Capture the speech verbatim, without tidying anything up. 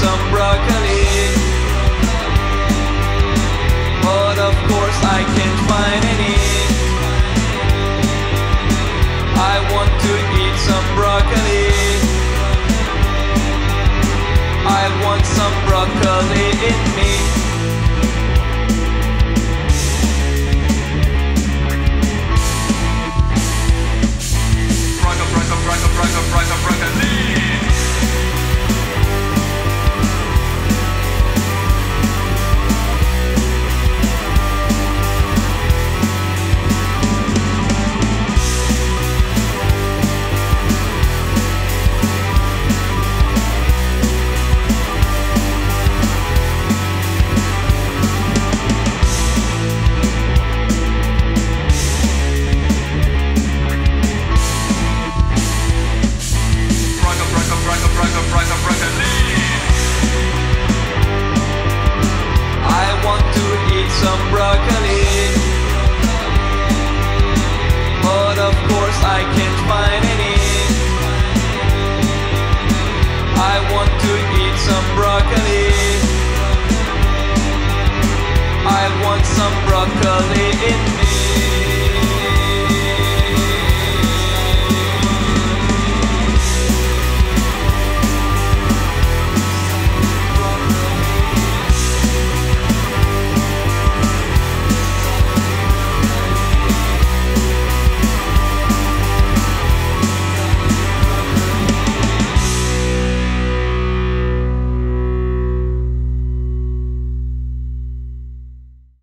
some broccoli, but of course I can't find any. I want to eat some broccoli. I want some broccoli in me. Some broccoli, but of course I can't find any. I want to eat some broccoli. I want some broccoli in